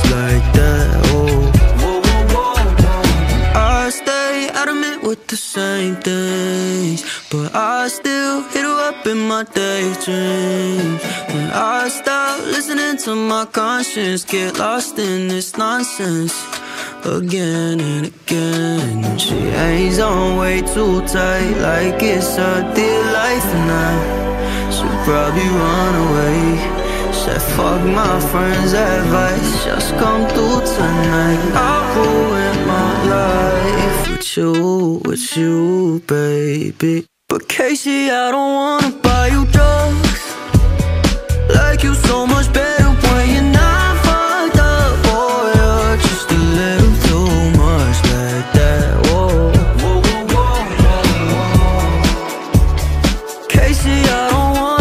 just like that, oh. Whoa, whoa, whoa, whoa. I stay adamant with the same things, but I still hit her up in my daydreams. When I stop listening to my conscience, get lost in this nonsense again and again. She hangs on way too tight, like it's her dear life, and I should probably run away. Said fuck my friends' advice, just come through tonight. I ruined my life with you, baby. But Casey, I don't wanna buy you drugs. Like you so much better when you're not fucked up. Boy, you're just a little too much like that, whoa, whoa, whoa, whoa, whoa. Casey, I don't wanna.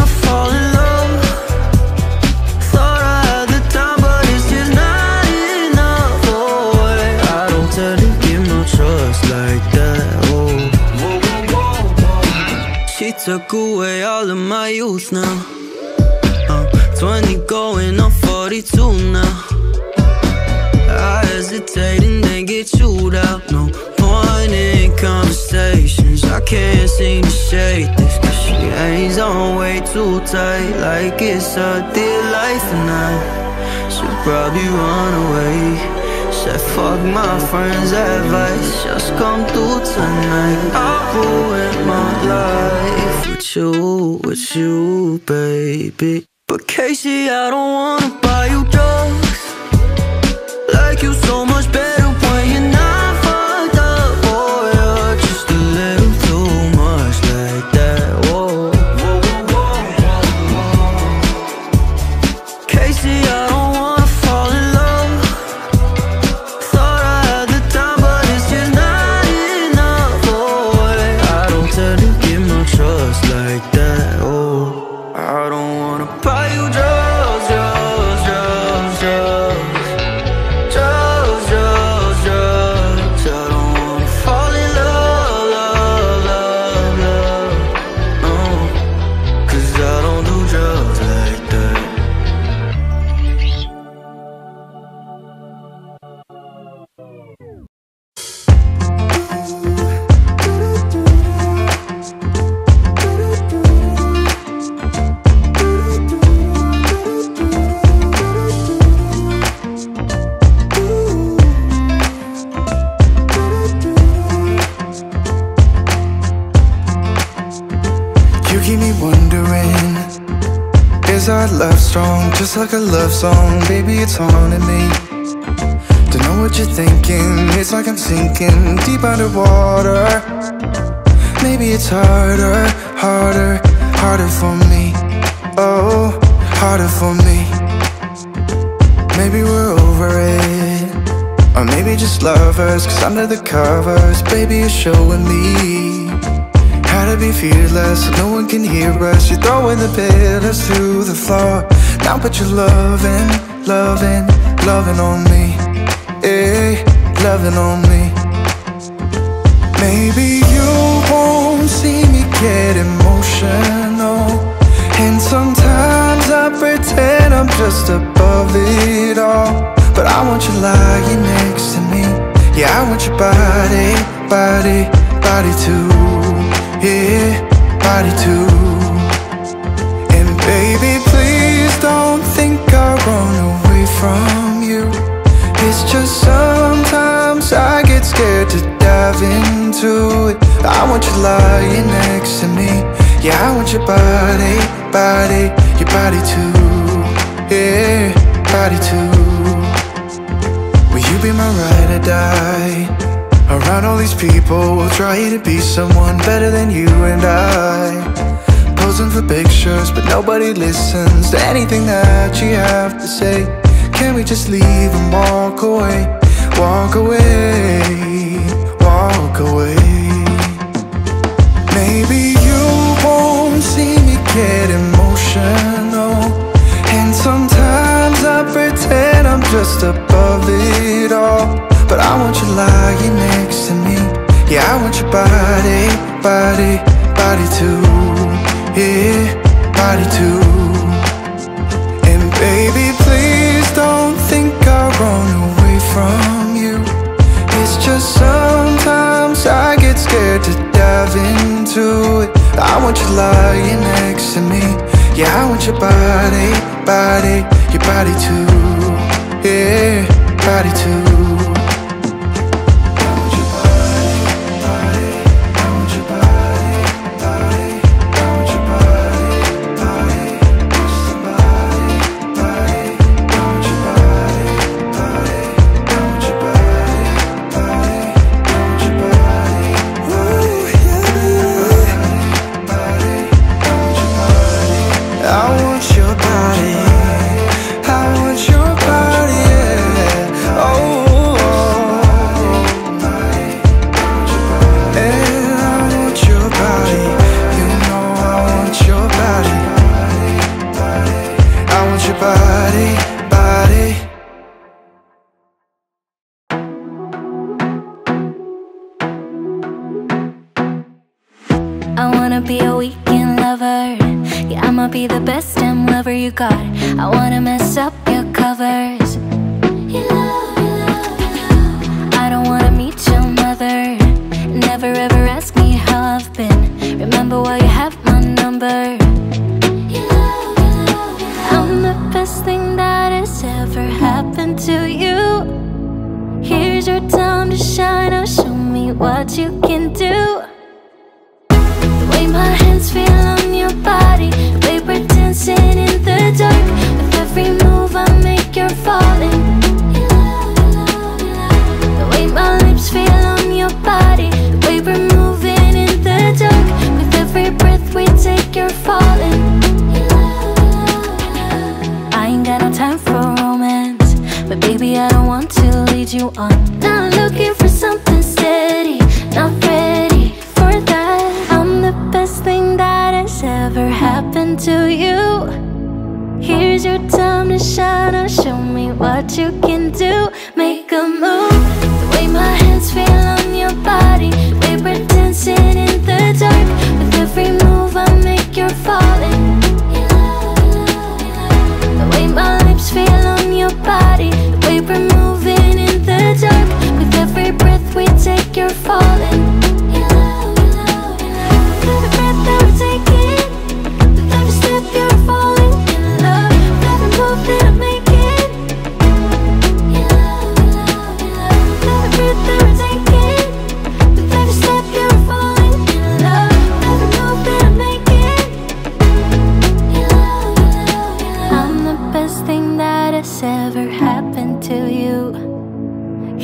She took away all of my youth now. I'm 20 going on 42 now. I hesitate and then get chewed out. No point in conversations, I can't seem to shake this, 'cause she hangs on way too tight, like it's her dear life, and I should probably run away. Said fuck my friends' advice, just come through tonight. I ruined my life with you, baby. But Casey, I don't wanna buy you drugs. Like you so much better when you're not fucked up. Boy, you're just a little too much like that, whoa, whoa, whoa, whoa, whoa. Casey, I don't wanna. Just like a love song, baby, it's haunting me. Don't know what you're thinking, it's like I'm sinking deep underwater. Maybe it's harder, harder, harder for me. Oh, harder for me. Maybe we're over it, or maybe just lovers, 'cause under the covers, baby, you're showing me how to be fearless, so no one can hear us. You're throwing the pillars through the floor. Now but you're loving, loving, loving on me, eh, loving on me. Maybe you won't see me get emotional, and sometimes I pretend I'm just above it all. But I want you lying next to me, yeah, I want your body, body, body too, yeah, body too. And baby, don't think I run away from you. It's just sometimes I get scared to dive into it. I want you lying next to me, yeah, I want your body, body, your body too, yeah, body too. Will you be my ride or die? Around all these people, we'll try to be someone better than you and I. Posing for pictures, but nobody listens to anything that you have to say. Can we just leave and walk away? Walk away, walk away. Maybe you won't see me get emotional, and sometimes I pretend I'm just above it all. But I want you lying next to me, yeah, I want your body, body, body too, yeah, body too. And baby, please don't think I'm wrong. body, your body too. Yeah, body too. I want your body, body. I want your body, body. I want your body, body. Just the body, body. I want your body, body. I want your body, body. I want your body, body. I want your body, I want your body. I want your body, yeah. Oh, and I want your body. You know I want your body. I want your body, body. I wanna be a weekend lover. Yeah, I'ma be the best damn lover you got. I wanna mess up your covers. You love, you love, you love. I don't wanna meet your mother. Never ever ask me how I've been. Remember why you have my number. You love, you love, you love. I'm the best thing that has ever happened to you. Here's your time to shine. Now show me what you can do. The way my hands feel on your body, the way we're dancing in the dark. With every move I make, you're falling. You love, you love, you love. The way my lips feel on your body, the way we're moving in the dark. With every breath we take, you're falling. You love, you love, you love. I ain't got no time for romance, but baby I don't want to lead you on. Not looking for something steady, not ready for that. I'm the best thing that has ever happened to you. Here's your time to shine, now show me what you can do. Make a move. The way my hands feel on your body, the way we're dancing in the dark. With every move I make, you're falling. You love, you love, you love. The way my lips feel on your body, the way we're moving in the dark. With every breath we take, you're falling. You love, you love, you love. With every breath that we're taking, with every step you're falling. Did I make it? You love, you love, you love. With every breath that we're taking, with every step you're falling. You love, every move that I make it. You love, you love, you love. I'm the best thing that has ever happened to you.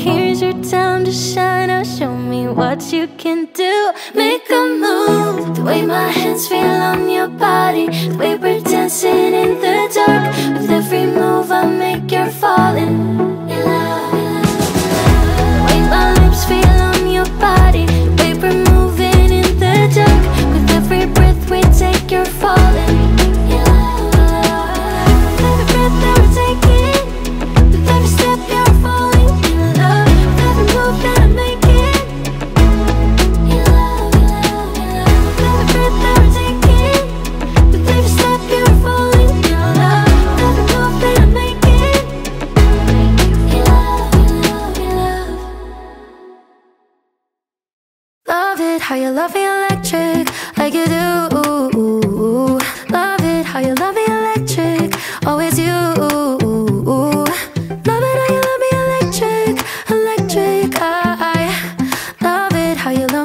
Here's your time to shine, now show me what you can do. Make a move. The way my hands feel on your body, the way we're dancing in the dark. With every move I make, you're falling. You love, you love, you love. The way my lips feel on your body, the way we're moving in the dark. With every breath we take, you're falling. You love, you love, you love. With every breath that we're taking, with every step you're falling. You love, with every move that I make. How you love me electric, like you do. Love it, how you love me electric, always you. Love it, how you love me electric, electric. I love it,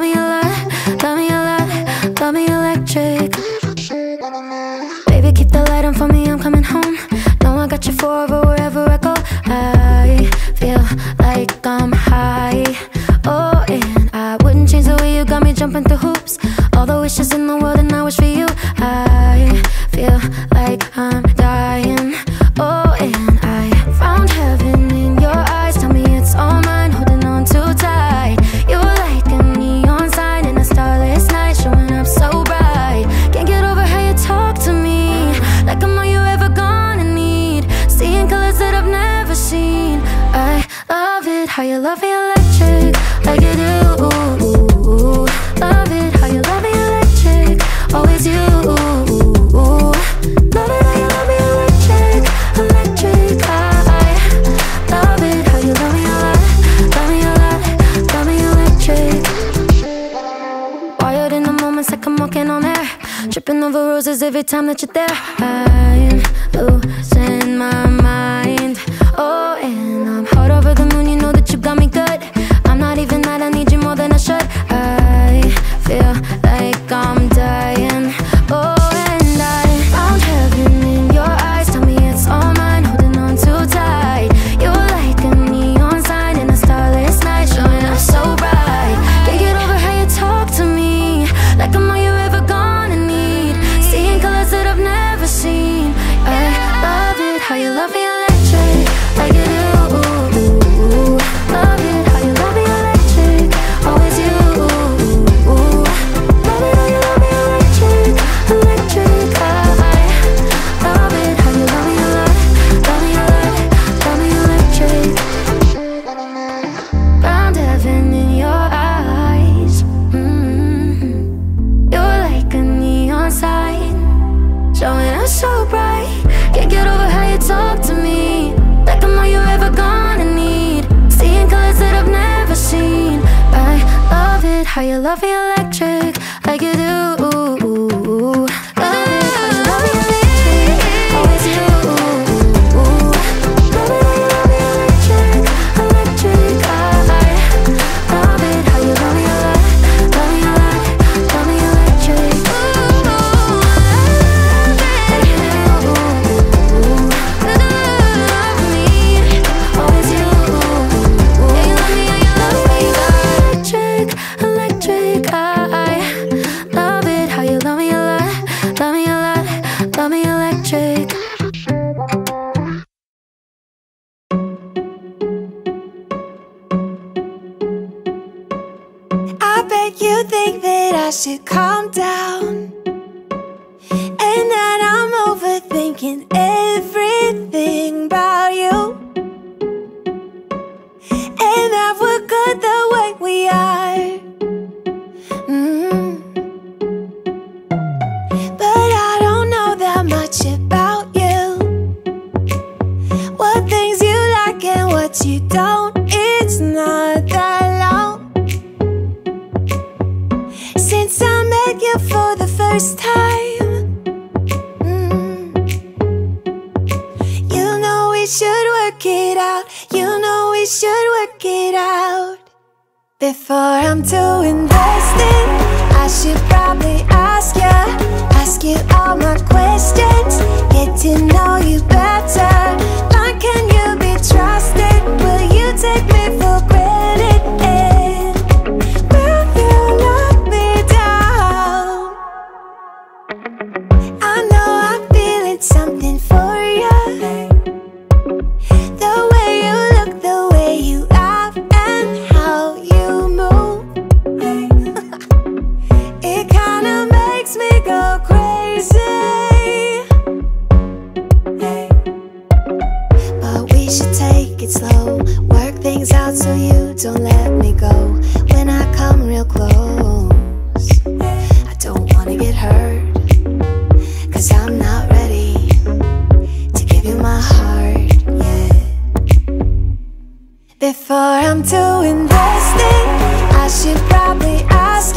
how you love me a lot, love me a lot, love me electric. Baby, keep the light on for me, I'm coming home. Know I got you forever, wherever I go. I feel like I'm high, oh, yeah. I wouldn't change the way you got me jumping through hoops. All the wishes in the world and I wish for you. I feel like I'm dying, oh, and I found heaven in your eyes. Tell me it's all mine, holding on too tight. You're like a neon sign in a starless night, showing up so bright. Can't get over how you talk to me, like I'm all you ever gonna need. Seeing colors that I've never seen. I love it, how you love me electric, like you do. Love it, how you love me electric, always you. Love it, how you love me electric, electric. I love it, how you love me a lot, love me a lot, love me electric. Wired in the moments like I'm walking on air, tripping over roses every time that you're there. I'm losing my mind. Oh, and I'm hot over the moon, you know that you got me good. I'm not even that, I need you more than I should. I feel like I'm dying. Oh, and I found heaven in your eyes. Tell me it's all mine, holding on too tight. You're like a neon sign in a starless night, showing up so bright. Can't get over how you talk to me, like I'm all you ever gonna need. Seeing colors that I've never seen. I love it, how you love me electric, like you do. Love it, how you love me electric, always you. Love it, how you love me electric, electric. I love it, how you love me a lot, love me a lot, love me electric. Found heaven in your eyes. You're like a neon sign, showing us so bright. Can't get over how you talk to me, like I'm all you ever gonna need. Seeing colors that I've never seen. I love it, how you love me electric, like you do. You think that I should calm down, and that I'm overthinking everything about you, and that we're good the way we are. But I don't know that much about you, what things you like and what you don't. It's not that long since I met you for the first time. You know we should work it out. You know we should work it out. Before I'm too invested, I should probably ask you all my questions, get to know you better. Why can you be trusted? Will you take me for granted? Something for you, the way you look, the way you act, and how you move. It kinda makes me go crazy. But we should take it slow, work things out so you don't let me go. When I come real close, I don't wanna get hurt, 'cause I'm not ready my heart yet. Before I'm too invested, I should probably ask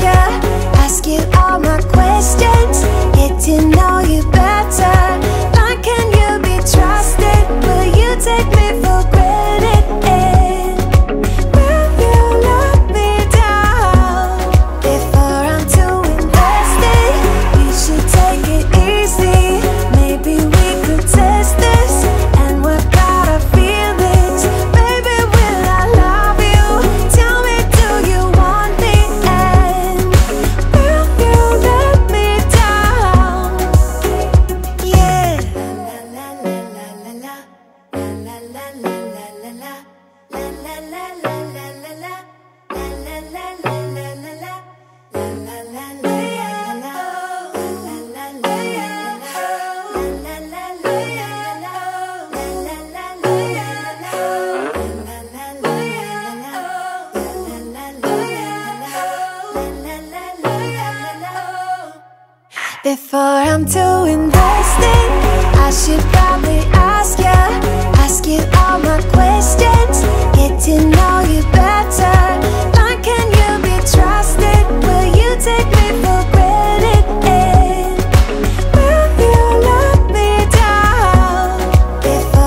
you all my questions, get to know you better. Why can you be trusted? Will you take me for granted? Before I'm too invested, I should probably ask you all my questions, get to know you better. Why can you be trusted? Will you take me for granted? Will you let me down? Before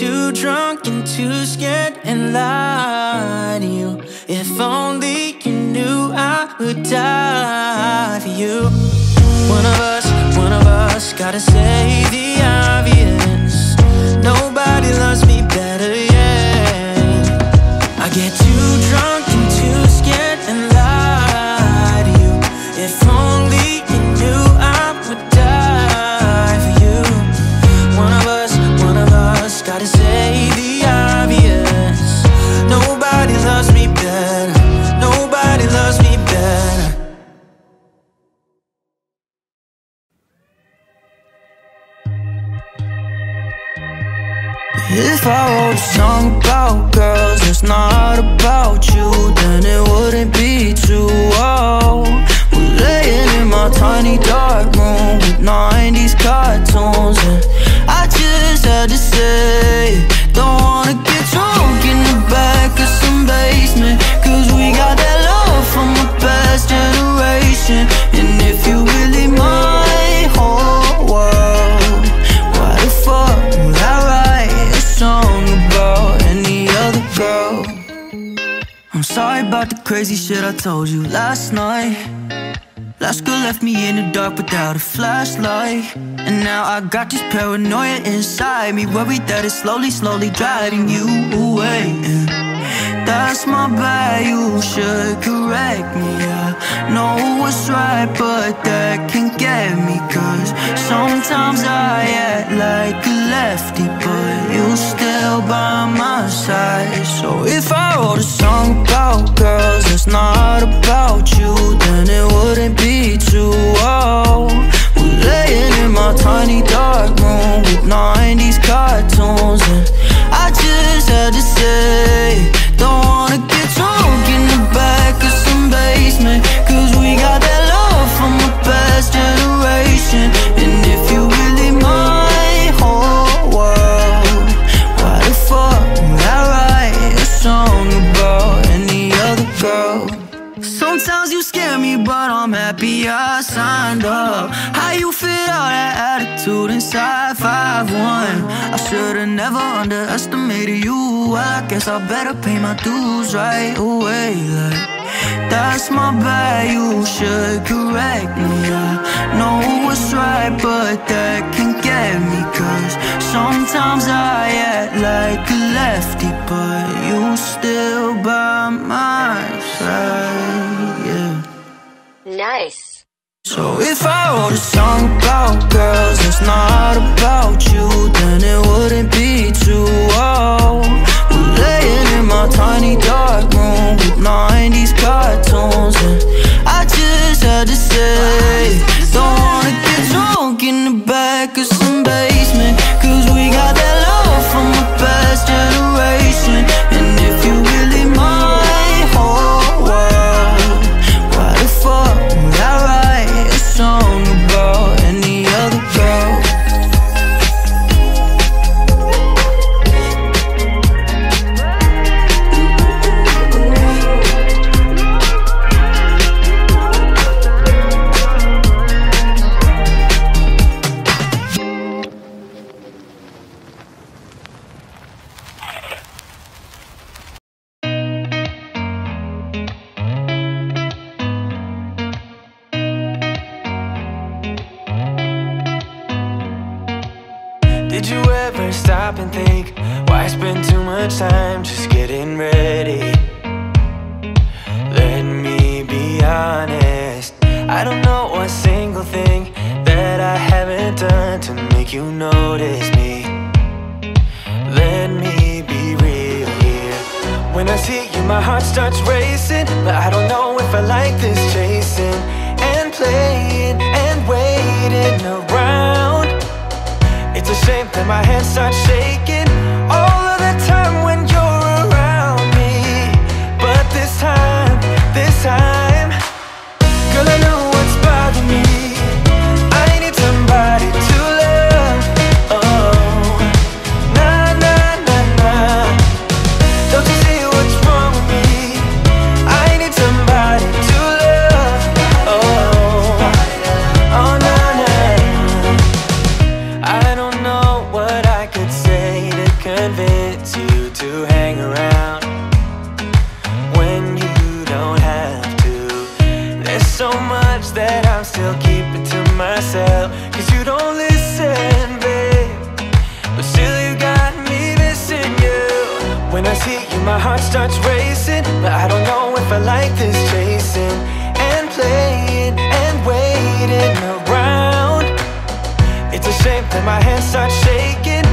too drunk and too scared and lie to you. If only you knew I would die for you. One of us gotta say the obvious. Nobody loves me better, yeah. I get too drunk and too scared and lie to you. If only you knew I would die for you. One of us gotta say the obvious. Nobody loves me better. Nobody loves me better. If I wrote a song about girls, it's not about you, then it wouldn't be too old. We're laying in my tiny dark room with 90s cartoons, and I just had to say, don't wanna get drunk in the back of some basement, cause we got that love from the past generation. And if you really my whole world, why the fuck would I write a song about any other girl? I'm sorry about the crazy shit I told you last night. Last girl left me in the dark without a flashlight, and now I got this paranoia inside me, worried that it's slowly, slowly driving you away. And that's my bad, you should correct me. I know what's right, but that can get me, cause sometimes I act like a lefty, but you still by my side. So if I wrote a song about girls, it's not about you, then it wouldn't be too old. We're laying in my tiny dark room with 90s cartoons, and I just had to say, don't wanna get drunk in the back of some basement, cause we got that love from the past generation. And if you really my whole world, why the fuck would I write a song about any other girl? Sometimes you scare me, but I'm happy I signed up. How you fit all that attitude inside 5'1". I should've never underestimated you. I guess I better pay my dues right away. Like, that's my bad, you should correct me. I know what's right, but that can get me, cause sometimes I act like a lefty, but you still by my side, yeah. Nice. So if I wrote a song about girls, it's not about you, then it wouldn't be too old. We're laying in my tiny dark room with 90s cartoons, and I just had to say, don't wanna get drunk in the back of some basement, cause we got that love from the past generation. And if you really my whole world, why the fuck would I write song about any other girl? Did you ever stop and think, why spend too much time just getting ready? Let me be honest, I don't know a single thing that I haven't done to make you notice me. Let me be real here. When I see you, my heart starts racing, but I don't know if I like this chasing and playing and waiting around. It's a shame that my hands start shaking all of the time when you're around me. But this time, girl, I know what's bothering me. I need somebody to love. Oh, nah, nah, nah, nah. Don't you see what's wrong with me? I need somebody to love. Oh, oh, nah, nah. I don't know what I could say. convince you to hang around when you don't have to. There's so much that I'm still keeping to myself, 'cause you don't listen, babe, but still you got me missing you. When I see you, my heart starts racing, but I don't know if I like this chasing and playing and waiting around. It's a shame that my hands start shaking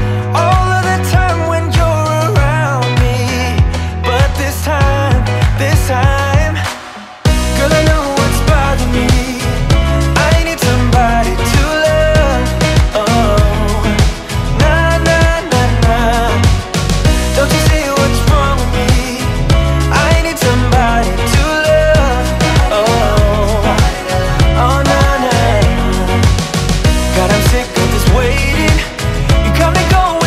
all of the time when you're around me. But this time, girl, I know what's bothering me. I need somebody to love. Oh, nah, nah, nah, nah. Don't you see what's wrong with me? I need somebody to love. Oh, oh, nah, nah. God, I'm sick of this waiting. You got me going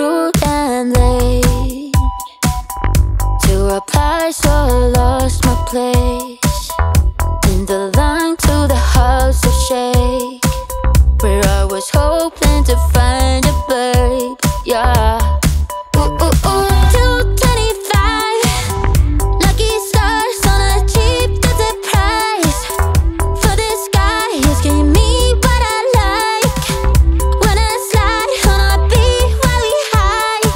too damn late to reply, so I lost my place in the line to the house of shake, where I was hoping to find a babe. Yeah. Ooh, ooh, ooh. 225 lucky stars on a cheap desert price. For the sky is giving me what I like. When I slide on a beat while we high,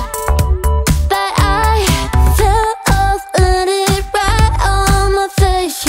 but I fell off, landed right on my face.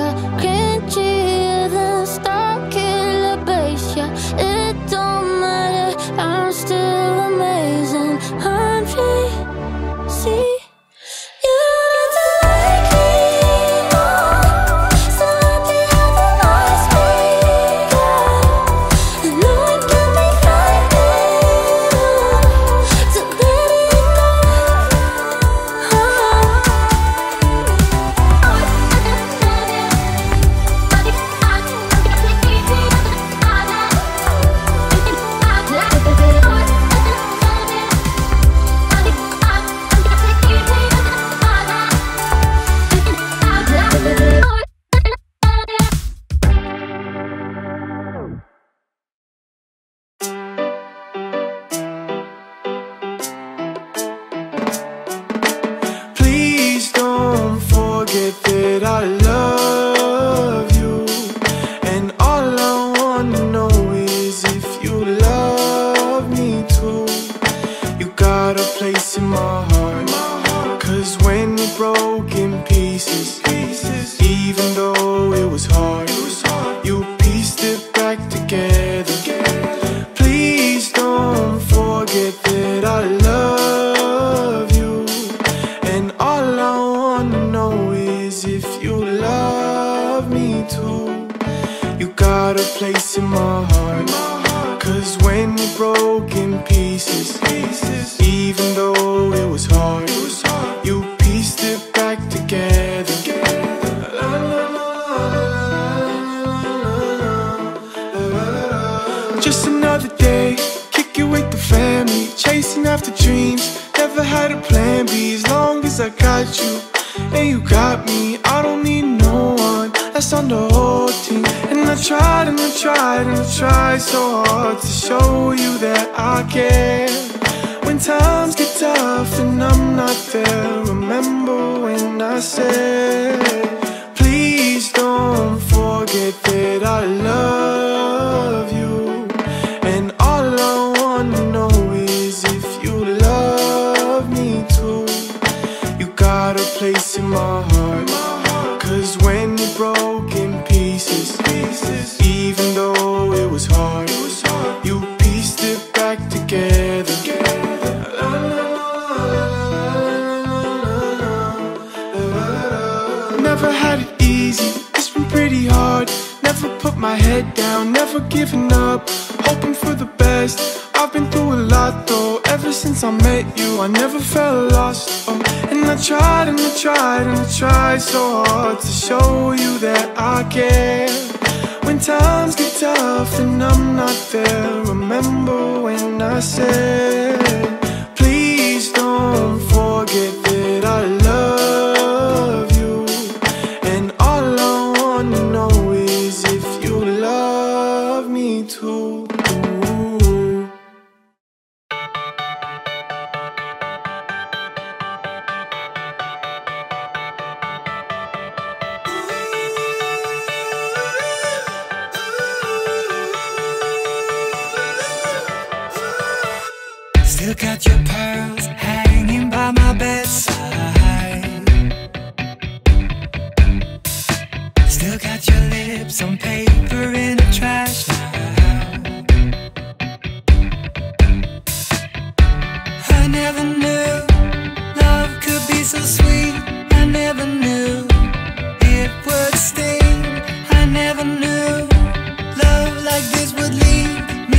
Yeah, can't cheer the star killer bass. Yeah, it don't matter, I'm still amazing. I'm fancy. You don't like me anymore, so I'll be having nice people. I know it can be frightening to let it go. Oh, it's all ending. Just got home, I've been hovering round the cool kid compound. Started look real promising. Yeah. 225 lucky stars on a cheap desert price. For the sky is giving me what I like. Wanna slide on a beat every night, but I fell off, landed right on my face. Yeah, can't cheer the star killer bass. Yeah, it don't matter, I'm still amazing. I'm fancy. You don't like me anymore, so I'll be having nice people. I know it can be frightening to let it go. Fell off, landed right on my face. Yeah, can't you hear the star killer bass? Yeah, it don't matter, I'm still amazing. I'm fancy. You don't like me anymore, so I'll be having nice people. I know it can be frightening to let it go. Please don't forget that I love you, and all I wanna know is if you love me too. You got a place in my heart, 'cause when we broke in pieces, even though it was hard, you pieced it back together. Please don't forget that I love you, and all I wanna know is if you love me too. You got a place in my heart, 'cause when we broke in pieces, even though it was hard, you pieced it back together. Just another day, kick it with the family, chasing after dreams, never had a plan B. As long as I got you, and you got me, I don't need no one, that's on the whole team. And I tried and I tried and I tried so hard to show you that I care. When times get tough and I'm not there, remember when I said, please don't forget that I love you, and all I wanna know is if you love me too. You got a place in my heart, 'cause when you broke in pieces, my head down, never giving up, hoping for the best. I've been through a lot though, ever since I met you, I never felt lost, oh. And I tried and I tried and I tried so hard to show you that I care. When times get tough and I'm not there, remember when I said, please don't forget that I love you. And all I wanna know is if you love me too. Still got your pearls hanging by my bedside. Still got your lips on paper in a trash can. I never knew love could be so sweet. I never knew it would sting. I never knew love like this would leave me.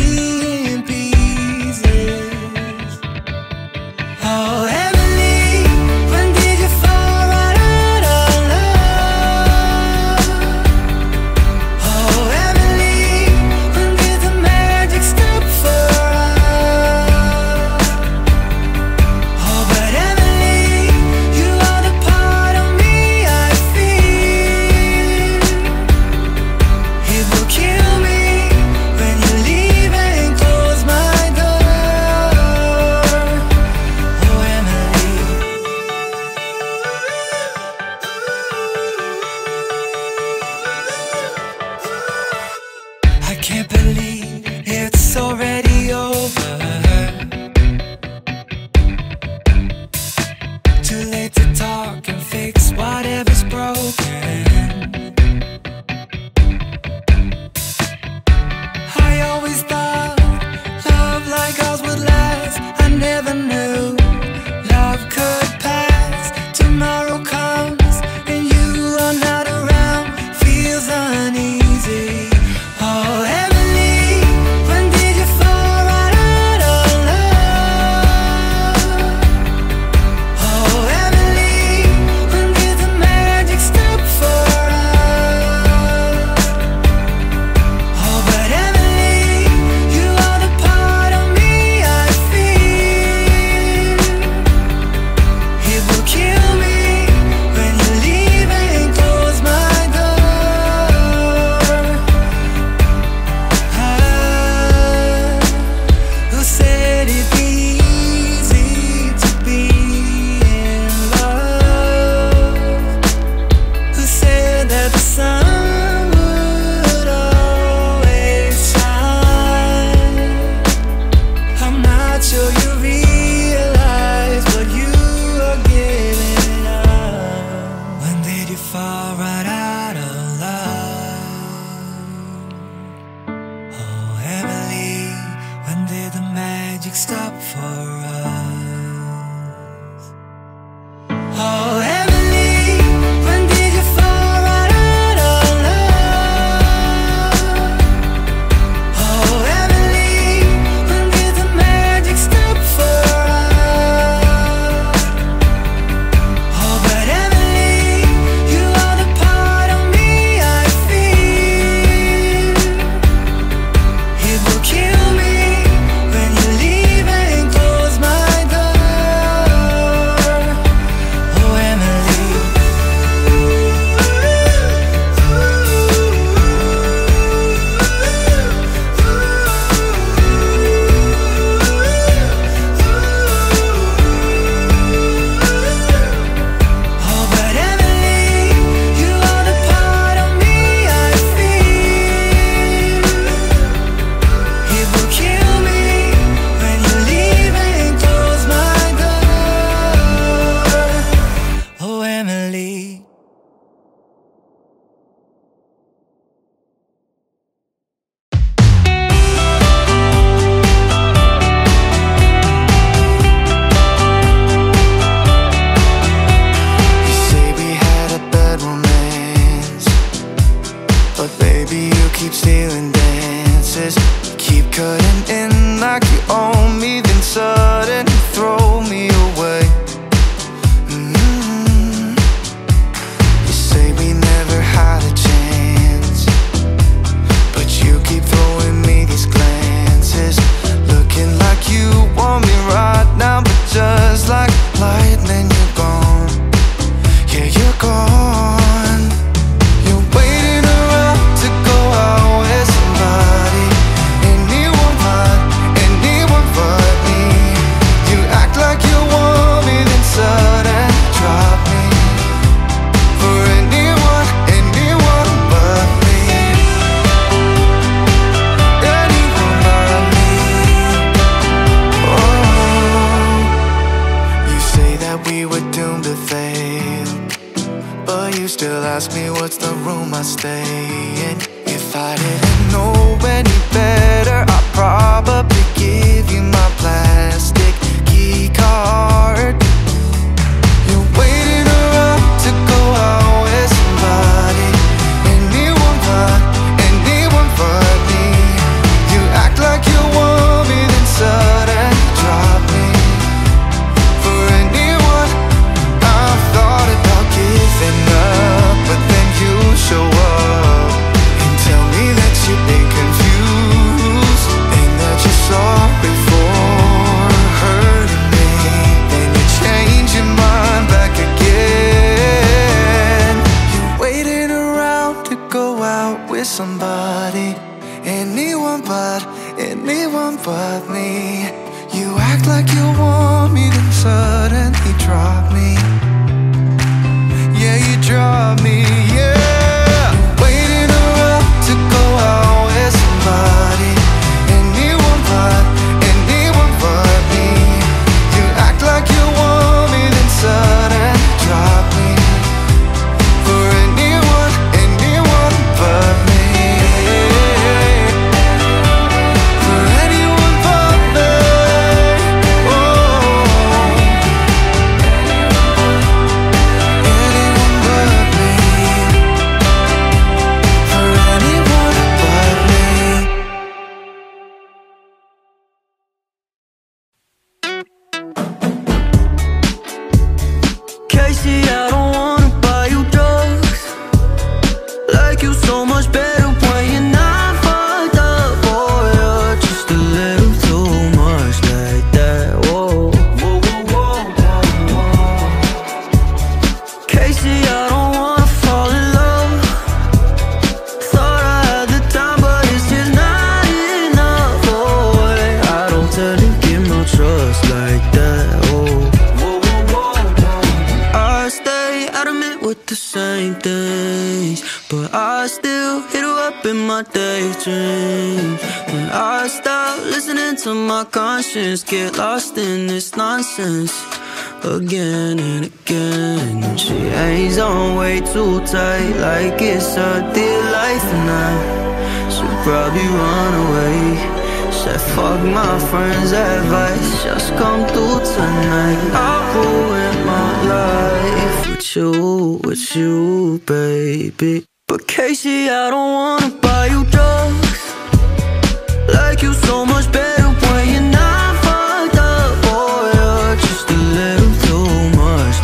But baby, you keep stealing dances, keep cutting in like you own me, then suddenly throw me away. You say we never had a chance, but you keep throwing me these glances, looking like you want me right now, but just like lightning you're gone. Yeah, you're gone. You're waiting around to go out with somebody. Anyone but me. You act like you want me, then sudden drop me. For anyone but me. Anyone but me. Oh, you say that we were doomed to fail, but you still ask me what's the room I stay in. If I didn't know any better, I'd probably give you my plastic key card. You're waiting around to go out with somebody. Anyone but me. You act like you want me, then sudden drop me. For anyone, I've thought about giving up, but then you show up and tell me that you've been confused and that you're sorry for hurting me. Then you change your mind back again. You're waiting around to go out with somebody. Anyone but me. You act like you want me, then suddenly drop me. Yeah, you drop me, yeah. Waiting around to go out with somebody. Anyone but me. You act like you want me, then sudden drop me. For anyone but me. For anyone but me. Oh. Anyone but me. For anyone but me. Casey, I don't wanna buy you drugs. Like you so much better when you're not fucked up. Boy, you're just a little too much like that. Whoa, whoa, whoa, whoa, whoa. Casey, I don't wanna fall in love. Thought I had the time, but it's just not enough. Boy, I don't tend to give no trust like that. Oh. I stay adamant with the same things, but I still hit her up in my daydreams. When I stop listening to my conscience, get lost in this nonsense again and again. She hangs on way too tight, like it's her dear life, and I should probably run away. Said fuck my friends' advice, just come through tonight. I ruined my life with you, baby. But Casey, I don't wanna buy you drugs. Like you so much better when you're not fucked up. Boy, you're just a little too much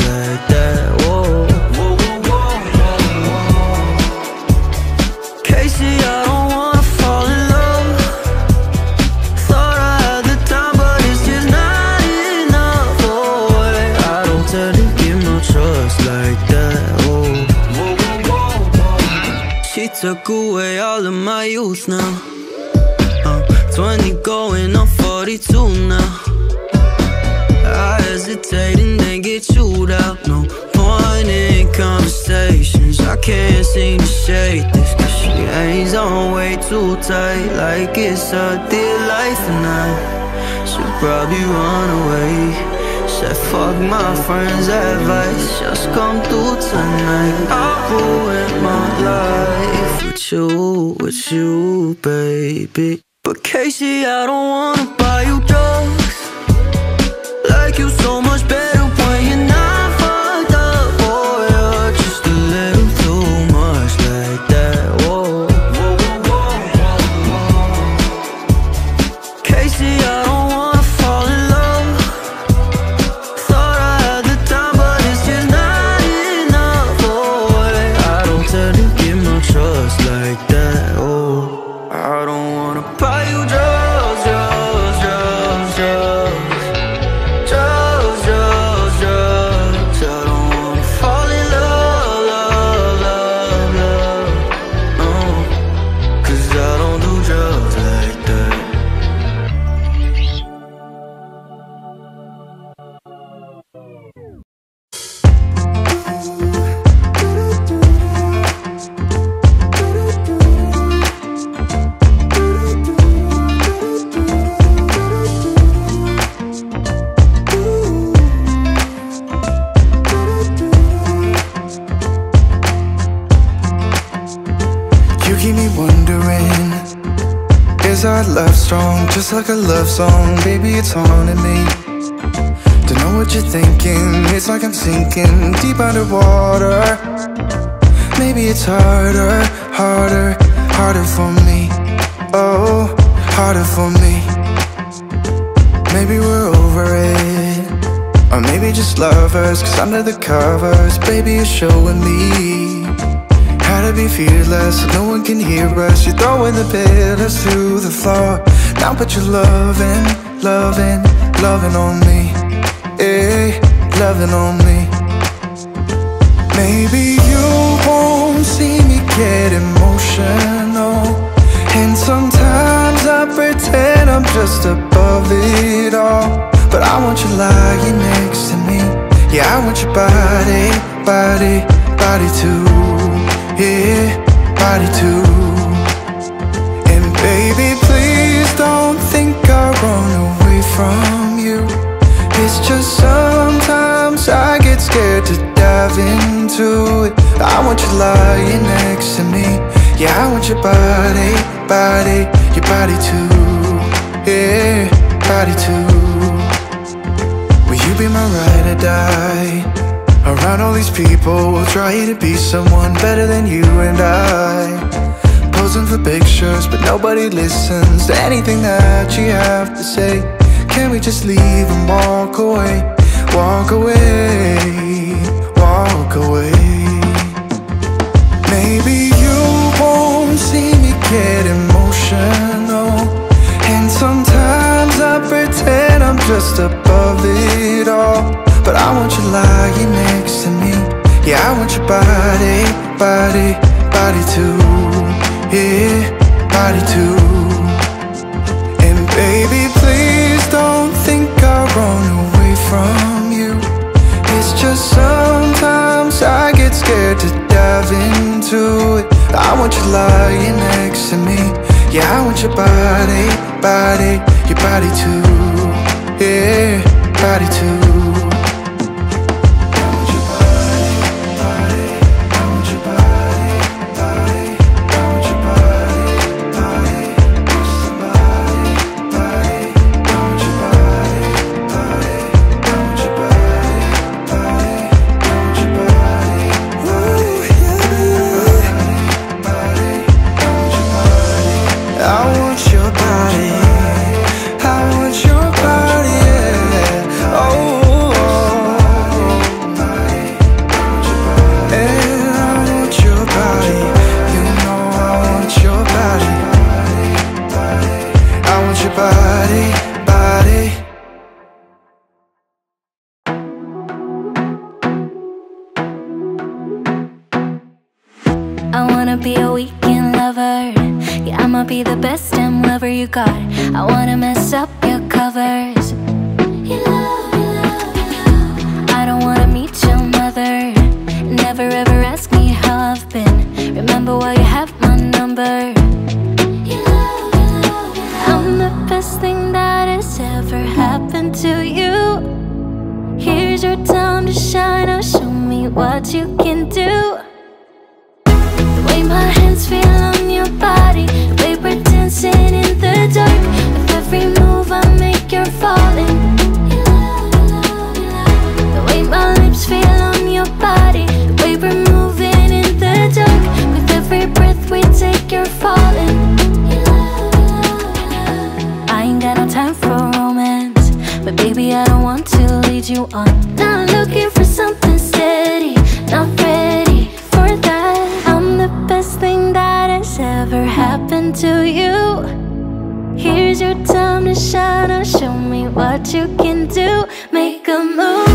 like that. Whoa, whoa, whoa, whoa, whoa. Casey, I don't wanna fall in love. Took away all of my youth now. I'm 20 going on 42 now. I hesitate and then get chewed out. No point in conversations, I can't seem to shake this. Cause she hangs on way too tight, like it's her dear life, and I should probably run away. Said fuck my friends' advice, just come through tonight. I ruined my life with you, baby. But Casey, I don't wanna buy you drugs. Like you so much better when you're not fucked up. Boy, you're just a little too much like that, whoa. that old. I don't wanna buy you drugs, drugs, drugs, drugs, drugs, drugs, drugs. I don't wanna fall in love, love, love, love, no. Cause I don't do drugs like that. Our love strong, just like a love song. Baby, it's haunting me. Don't know what you're thinking. It's like I'm sinking deep underwater. Maybe it's harder, harder, harder for me. Oh, harder for me. Maybe we're over it, or maybe just lovers, cause under the covers, baby, you're showing me how to be fearless, so no one can hear us. You're throwing the pillars through the floor now, but you're loving, loving, loving on me, eh, loving on me. Maybe you won't see me get emotional, and sometimes I pretend I'm just above it all, but I want you lying next to me. Yeah, I want your body, body, body too. Yeah, body too. And baby, please don't think I run away from you. It's just sometimes I get scared to dive into it. I want you lying next to me. Yeah, I want your body, body, your body too. Yeah, body too. Will you be my ride or die? Around all these people, we'll try to be someone better than you and I. Posing for pictures, but nobody listens to anything that you have to say. Can we just leave and walk away? Walk away, walk away. Maybe you won't see me get emotional, and sometimes I pretend I'm just above it all, but I want you lying next to me. Yeah, I want your body, body, body too. Yeah, body too. And baby, please don't think I run away from you. It's just sometimes I get scared to dive into it. I want you lying next to me. Yeah, I want your body, body, your body too. Yeah, body too. You are not looking for something steady, not ready. ever happened to you. Here's your time to shine, and show me what you can do. Make a move.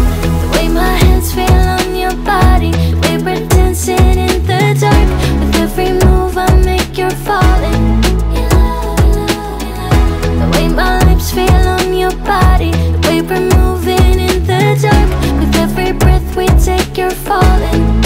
The way my hands feel on your body, the way we're dancing in the dark. With every move I make, you're falling. The way my lips feel on your body, the way we're moving in the dark. With every breath we take, you're falling.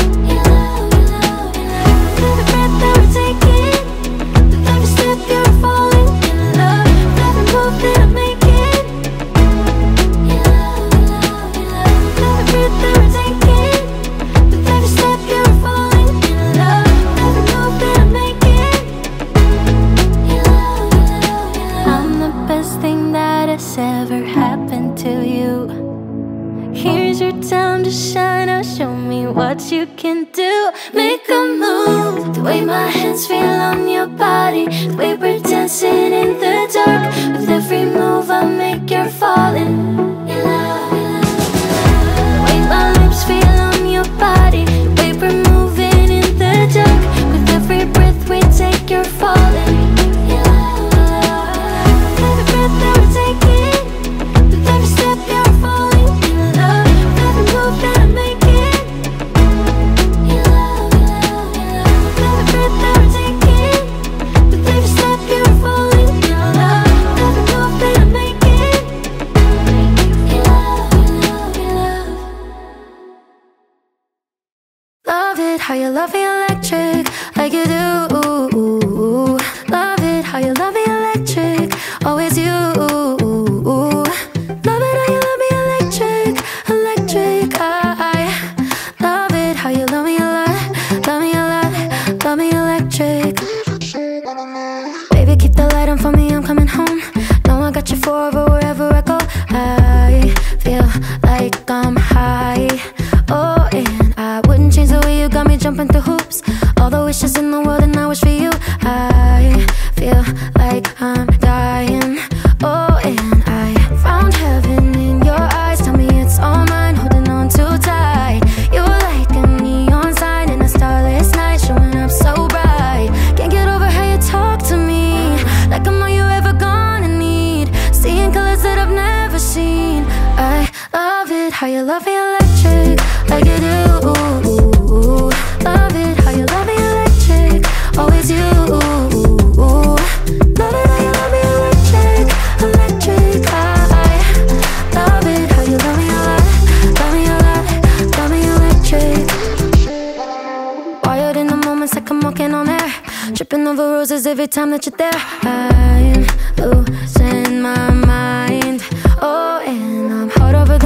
Electric, I love it.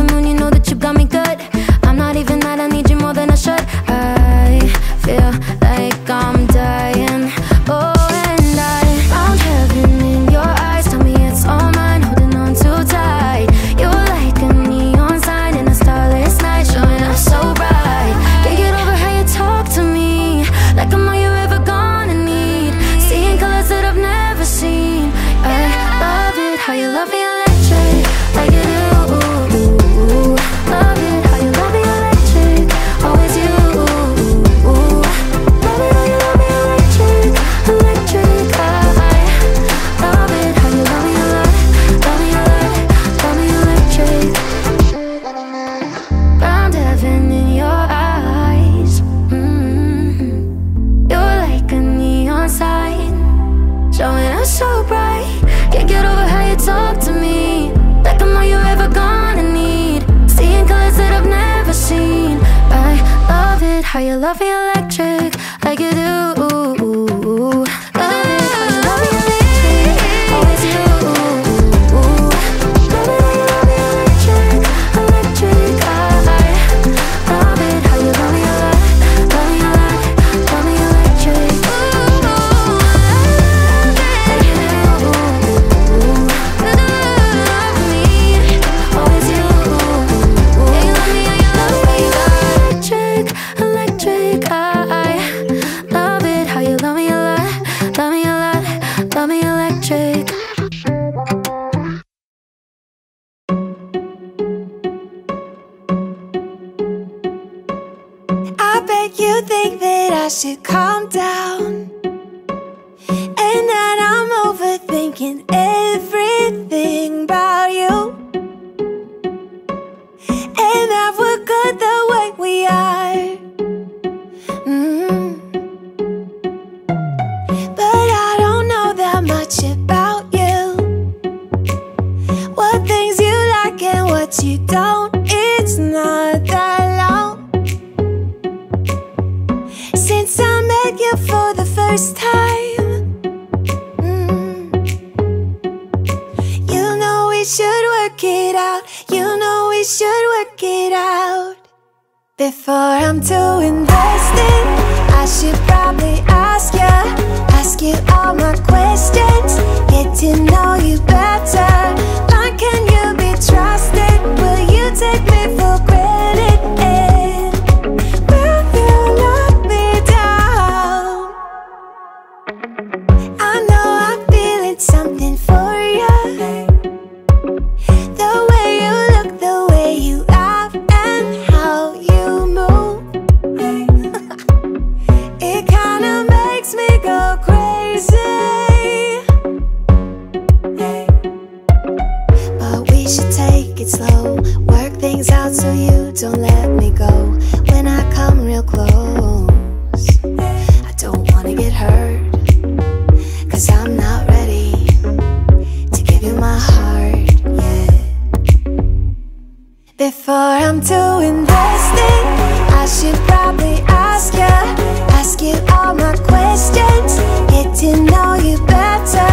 thinking everything about you, and that we're good the way we are. But I don't know that much about you, what things you like and what you don't. It's not that long since I met you for the first time. Should work it out, you know we should work it out. Before I'm too invested, I should probably ask you all my questions, get to know you better. Why can you be trusted? Will you take me for granted? And will you let me down? I know I'm feeling something for you. Slow, work things out so you don't let me go. When I come real close, I don't wanna get hurt, 'cause I'm not ready to give you my heart yet. Before I'm too invested, I should probably ask you all my questions, get to know you better.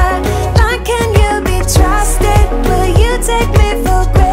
Why can you be trusted? Will you take me for granted?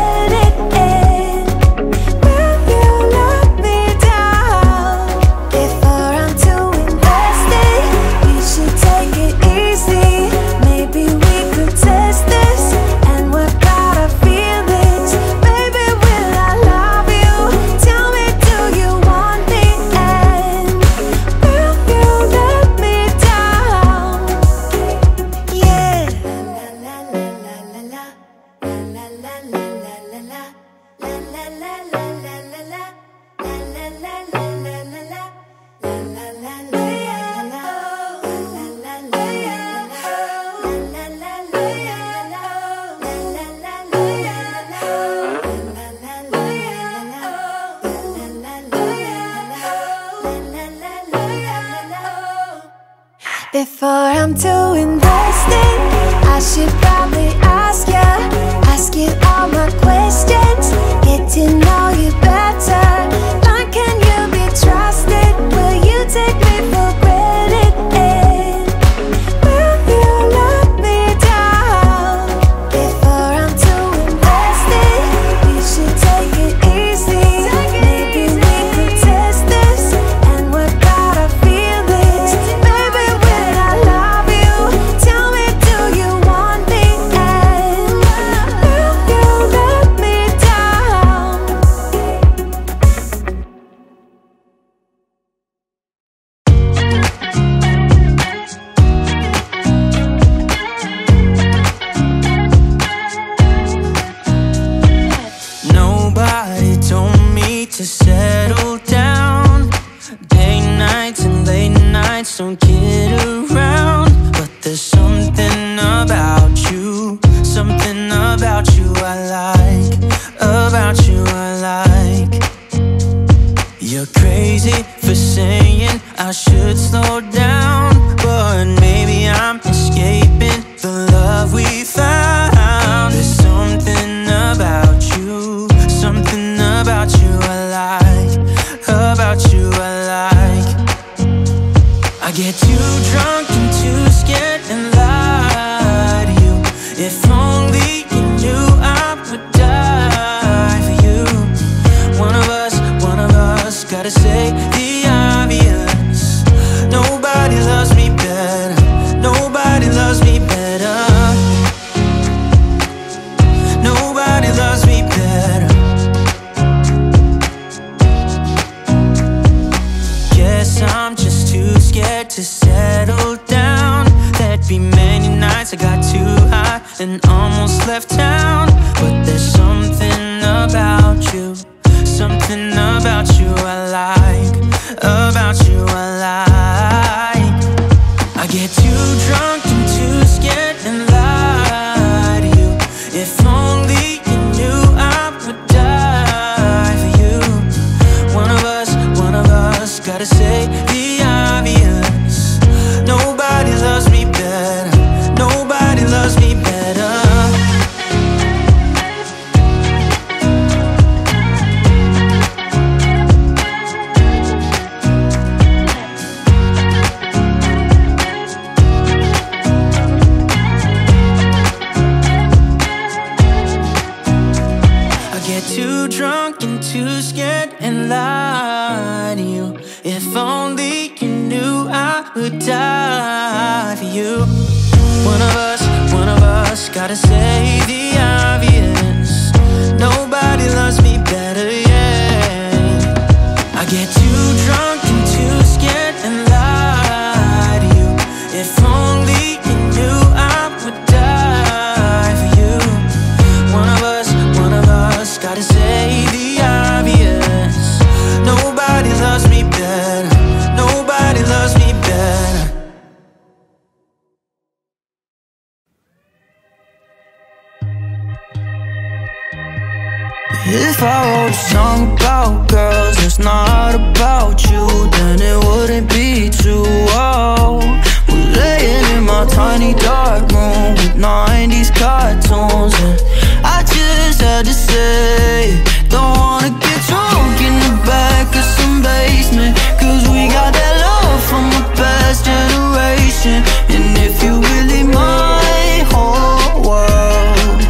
Before I'm too invested, I should probably ask you all my questions, get to know you better. Why can you be trusted? Will you take me for granted? And will you let me down? Before I'm too invested, you should take it easy. Maybe we could test this and work out our feelings. Baby, will I love you? Tell me, do you want me? And will you let me down? Nobody told me to settle down. Day nights and late nights, don't kid around. But there's something about you, something about you I like, about you I like. You're crazy for saying I should slow down, but maybe I'm escaping the love we found. There's something about you, something about you I like, about you I like. I get too drunk and too scared and lie to you. If only you knew I would die for you. One of us, gotta say the obvious. Nobody loves me better, nobody loves me better. Nobody loves me better. Guess I'm just too scared to settle down. There'd be many nights I got too high and almost left town. But there's something about you, something about you I like, about you I like. I get too drunk and too scared and lie. you. One of us gotta say the obvious. Nobody loves me better, yeah. I get too drunk and too scared and lie to you. If only you knew I would die for you. One of us gotta say the obvious. Nobody loves me better. Nobody loves me better. If I wrote a song about girls that's not about you, then it wouldn't be too old. We're laying in my tiny dark room with 90s cartoons, and I just had to say, don't wanna get drunk in the back of some basement, cause we got that love from the past generation. And if you really my whole world,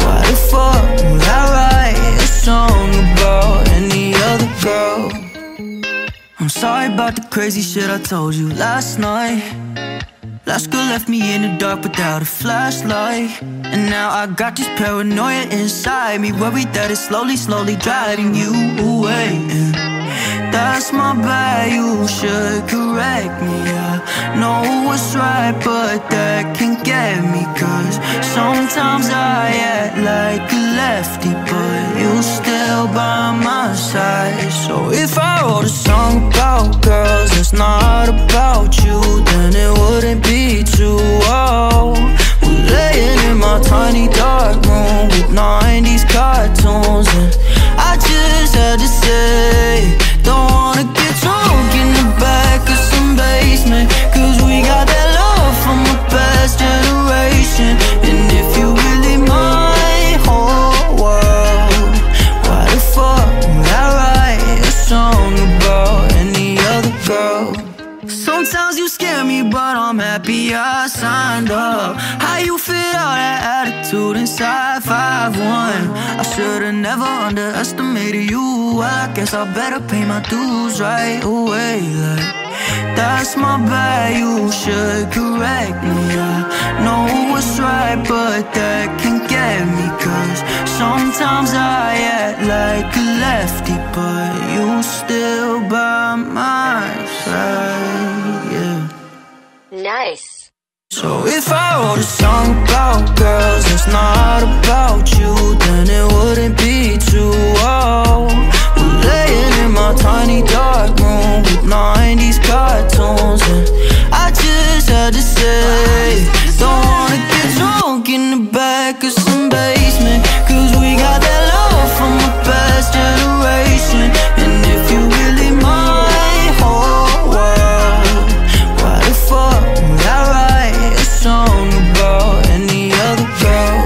why the fuck would I write a song about any other girl? I'm sorry about the crazy shit I told you last night. Last girl left me in the dark without a flashlight, and now I got this paranoia inside me, worried that it's slowly driving you away. And that's my bad, you should correct me. I know what's right, but that can get me, cause sometimes I act like a lefty, but you're still by my side. So if I wrote a song about girls that's not about you, then it wouldn't be too old. We're laying in my tiny dark room with 90s cartoons, and I just had to say, don't wanna get drunk in the back of some basement, cause we got that love from the past generation. And if you really my whole world, why the fuck would I write a song about any other girl? Sometimes you scare me, but I'm happy I signed up. How you fit all that attitude inside 5'1"? I should've never underestimated you. I guess I better pay my dues right away. Like, that's my bad, you should correct me. I know what's right, but that can get me, cause sometimes I act like a lefty, but you still by my side, yeah. Nice. So if I wrote a song about girls that's not about you, then it wouldn't be too old. We're laying in my tiny dark room with 90s cartoons, and I just had to say, don't wanna get drunk in the back of some basement, cause we got that love from the past generation. And if you really my whole world, why the fuck would I write song about any other girl?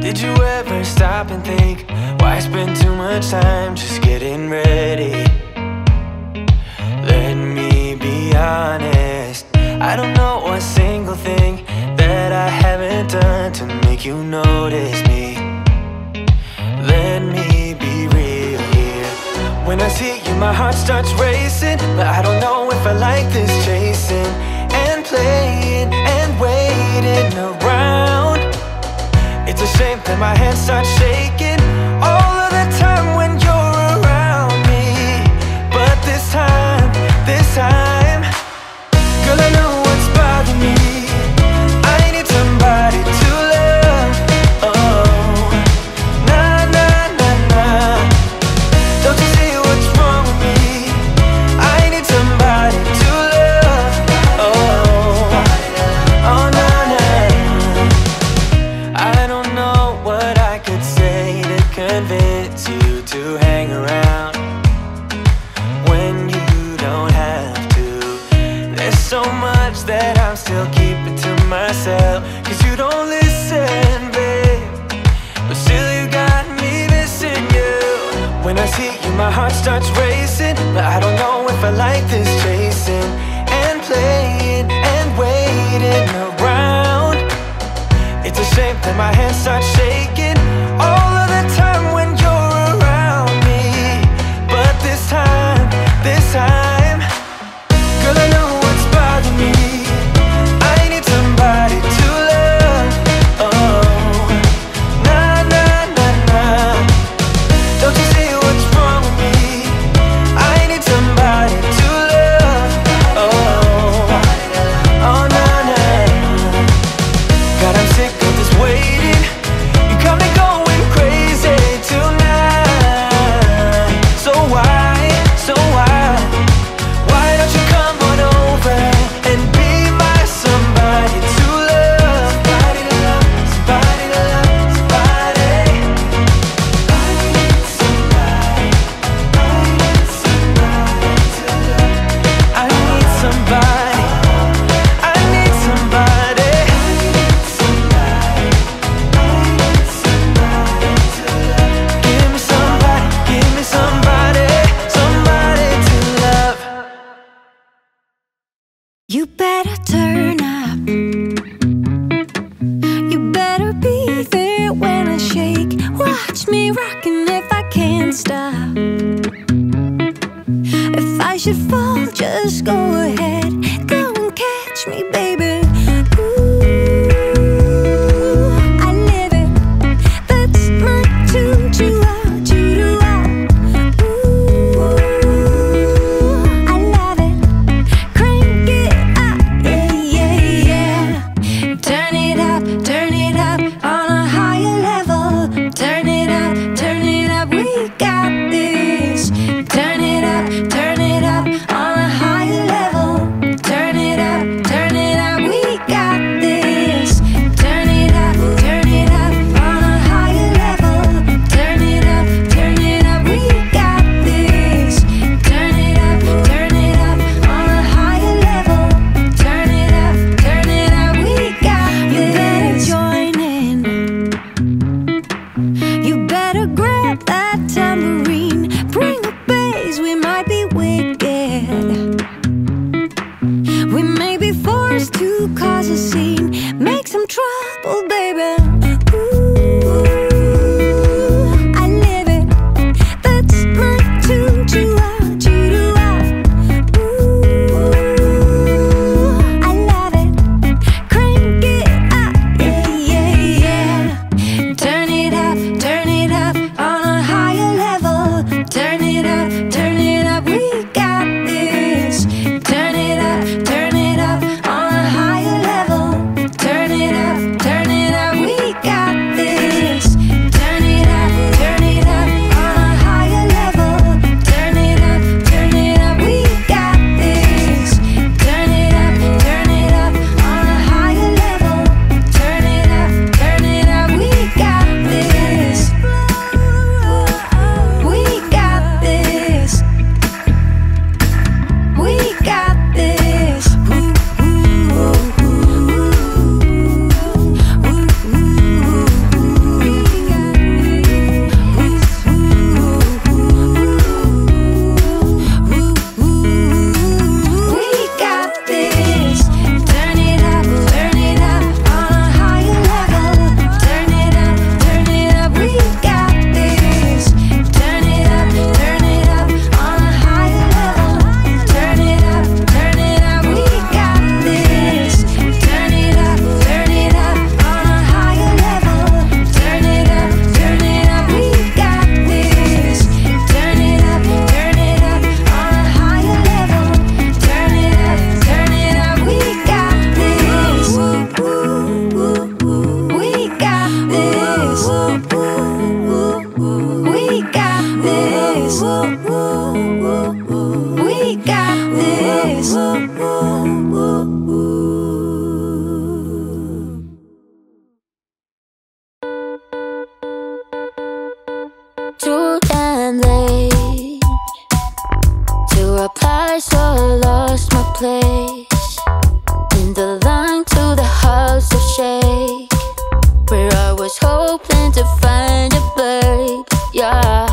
Did you ever stop and think, why spend too much time just getting ready? Let me be honest, I don't know a single thing that I haven't done to make you notice me. Let me be real here. When I see you, my heart starts racing, but I don't know if I like this chasing and playing and waiting around. It's a shame that my hands start shaking all of the time when you're around me. But this time, girl, I know what's bothering me. I need somebody to love. Oh, nah, nah, nah, nah. Don't you see what's wrong with me? I need somebody to love. Oh, oh, nah, nah. I don't know what I could say to convince you still keep it to myself, cause you don't listen, babe, but still you got me missing you. When I see you my heart starts racing, but I don't know if I like this chasing and playing and waiting around. It's a shame that my hands start shaking all of the time when you're around me. But this time, girl, I know what's bothering me. I need somebody to love. Oh, nah, nah, nah, nah. Don't you see what's wrong with me? I need somebody to love. Oh, oh, nah, nah. God, I'm sick of this waiting. You got me going crazy tonight. So why don't you come on over and be my somebody to love? Somebody to love, somebody to love, somebody. I need somebody, I need somebody to love. I need somebody, I need somebody. I need somebody, I need somebody to love. Give me somebody, somebody to love. You better turn up. You better be there when I shake. Watch me rockin' if I can't stop. If I should fall, just go ahead. Go and catch me, baby. Ooh, I live it. That's my choo-choo-wow, choo-doo-wow. Ooh, I love it. Crank it up, yeah, yeah, yeah. Turn it up on a higher level. Turn it up, we got this. Turn it up on a higher level. Turn it up, we got this. Turn it up on a higher level. Turn it up, we got this. Turn it up on a higher level. Turn it up, we got this. You better join in. You better grab that tambourine. Bring a bass, we might be wicked. We may be forced to cause a scene. Make some trouble, baby. Ooh, I live it. That's my choo-choo-wow, choo-doo-wow. Ooh, I love it. Crank it up, yeah, yeah, yeah. Turn it up on a higher level. Turn it up, we got this. Turn it up on a higher level. Turn it up, we hearts to shake. We're always hoping to find a babe, yeah.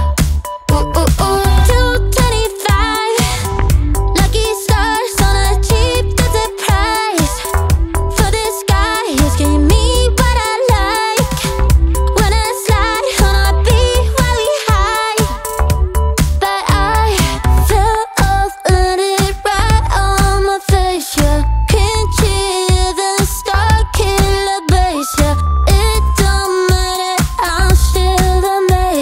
Ooh, ooh, ooh. 225 lucky stars on a cheap desert price. For the sky is giving me what I like. When I slide on a beat while we high, but I fell off, landed right on my face, yeah. Can't cheer the star killer bass, yeah. It don't matter, I'm still amazing. I'm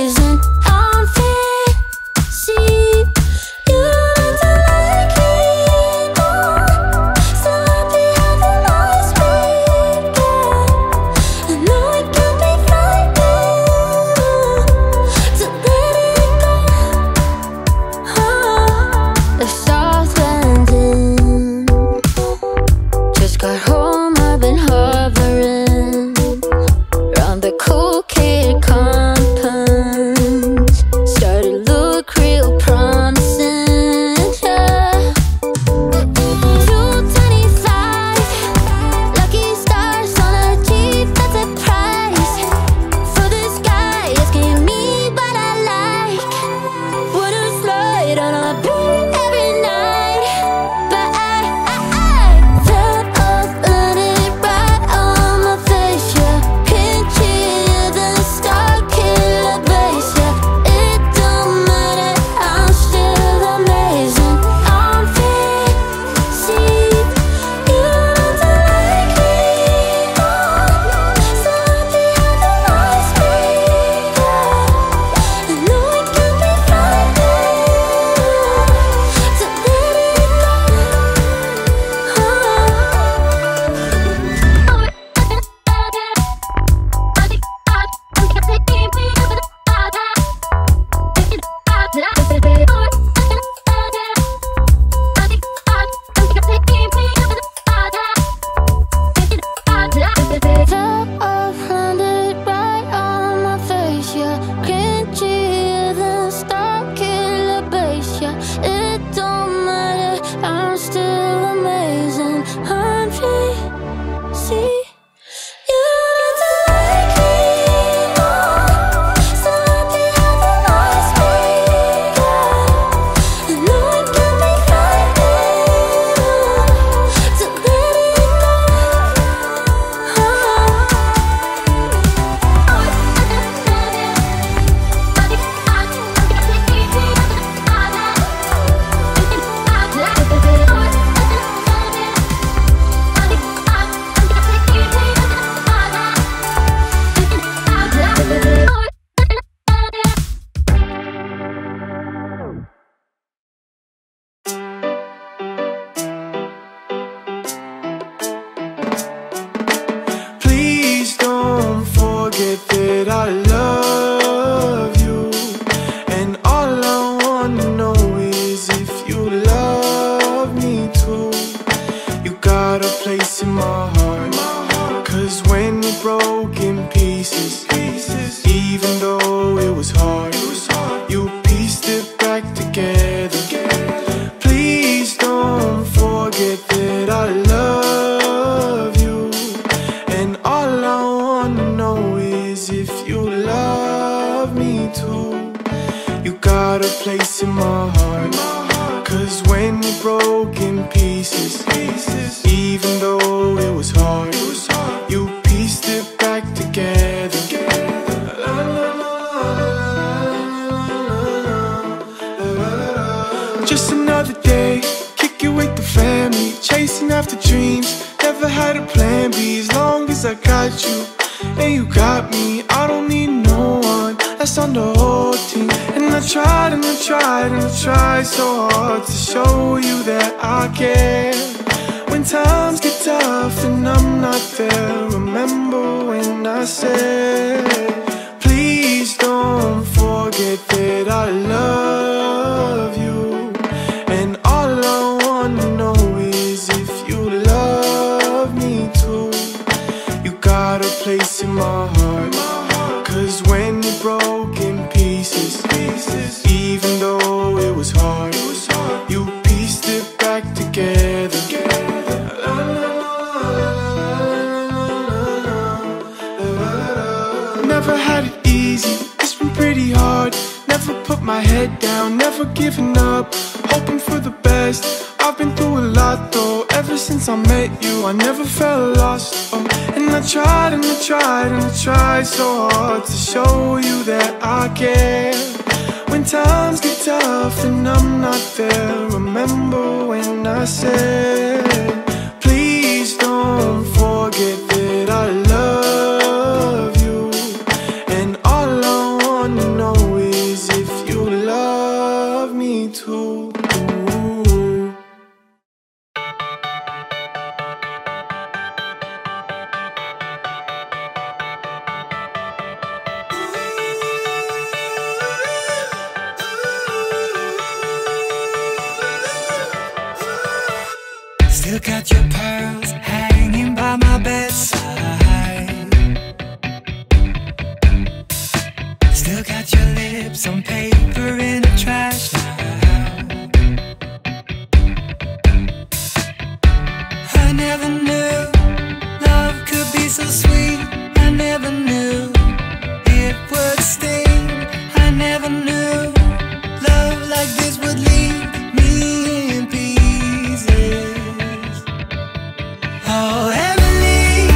fancy. You like to like me now. Stop behind the noise, baby. I know it can be frightening to let it go. Oh. It's all ending. Just got home, I've been hovering round the cool kid compound. Started look real promising, yeah. 225 lucky stars on a cheap desert price. For the sky is giving me what I like. Wanna slide on a beat every night, but I fell off, landed right on my face, yeah. Can't cheer the star killer bass, yeah. It don't matter, I'm still amazing. I'm fancy. You don't like me now. Stop behind the noise, baby. I know it can be frightening to let it go. Fell off, landed right on my face, yeah. Can't you hear the star killer bass, yeah. It don't matter, I'm still amazing. I'm fancy. You got to like me now. Stop behind the noise, baby. I know it can be frightening to let it go. Please don't forget that I love you, and all I wanna know is if you love me too. You got a place in my heart, 'cause when we broke in pieces, even though it was hard, you pieced it back together. Please don't forget that I love you, and all I wanna know is if you love me too. You got a place in my heart, 'cause when we broke in pieces, even though it was hard, you pieced it back together. Just another day, kicking with the family, chasing after dreams, never had a plan B. As long as I got you, and you got me, I don't need no one, that's on the whole team. And I tried and I tried and I tried so hard to show you that I care. When times get tough and I'm not there, remember when I said, please don't forget that I love you, and all I wanna know is if you love me too. You got a place in my heart, 'cause when we broke in pieces, even though it was hard, you pieced it back together. easy, it's been pretty hard. Never put my head down, never giving up, hoping for the best. I've been through a lot though, ever since I met you, I never felt lost, oh. And I tried and I tried and I tried so hard to show you that I care. When times get tough and I'm not there, remember when I said, please don't forget that I love you. And all I wanna know is if you love me too. Still got your pearls hanging by my bedside. Still got your lips on paper in a trash now. I never knew love could be so sweet. I never knew it would sting. I never knew love like this would leave me. Oh, Emily.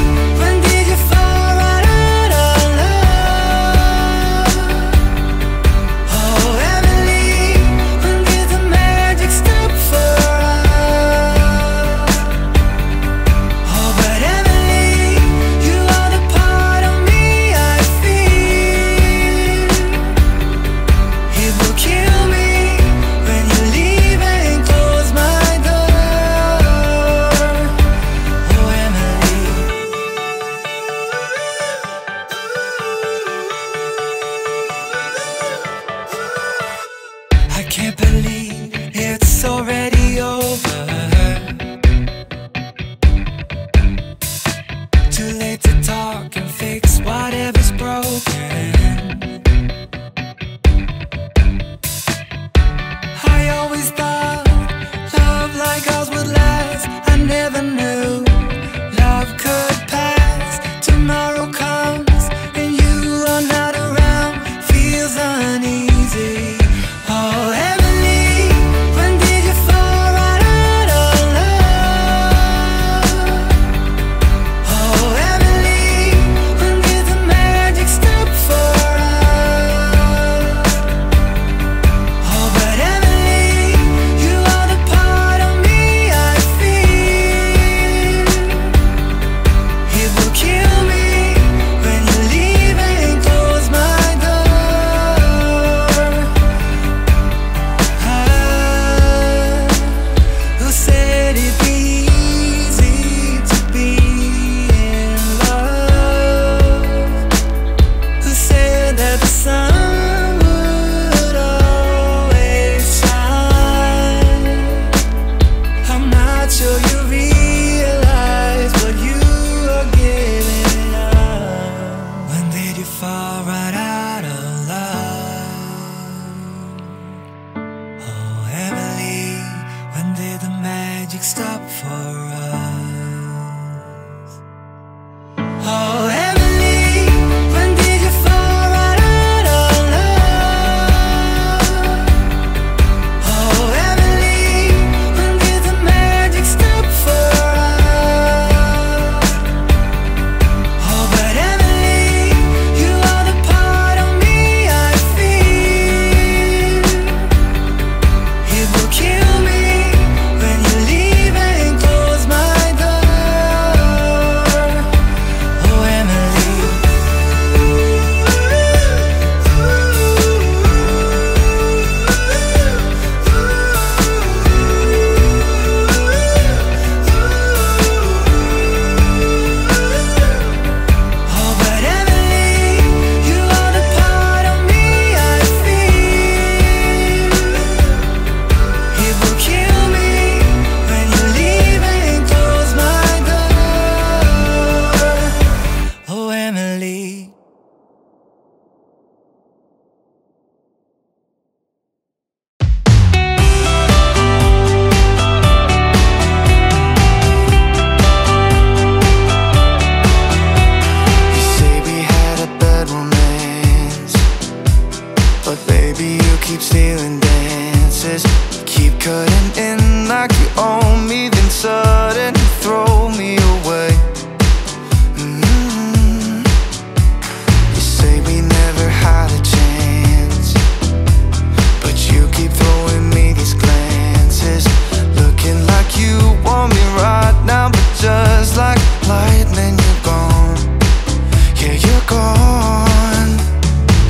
you're gone.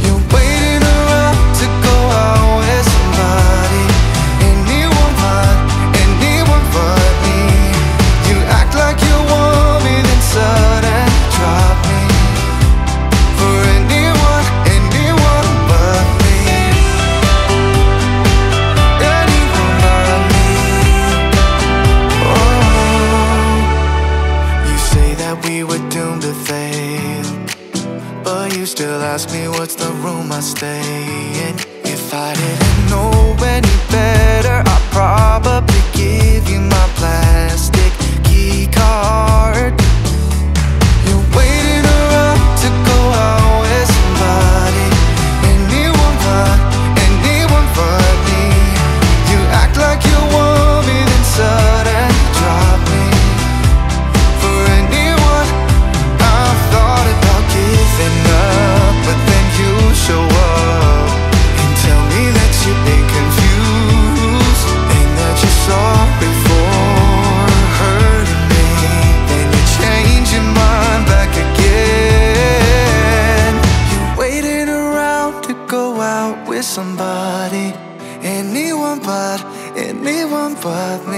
You're waiting around to go out with somebody. Anyone but me. You act like you want me, then sudden drop me for anyone but me. Anyone but me. Oh, you say that we were doomed to fail, but you still ask me what's the room I stay in. If I didn't know any better, I'd probably give you my plastic key card. You're waiting around to go out with somebody. Anyone but me. You act like you want me, then sudden drop me for anyone. I thought about giving up, but then you show up and tell me that you've been confused and that you're sorry for hurting me. Then you change your mind back again. You're waiting around to go out with somebody. Anyone but me.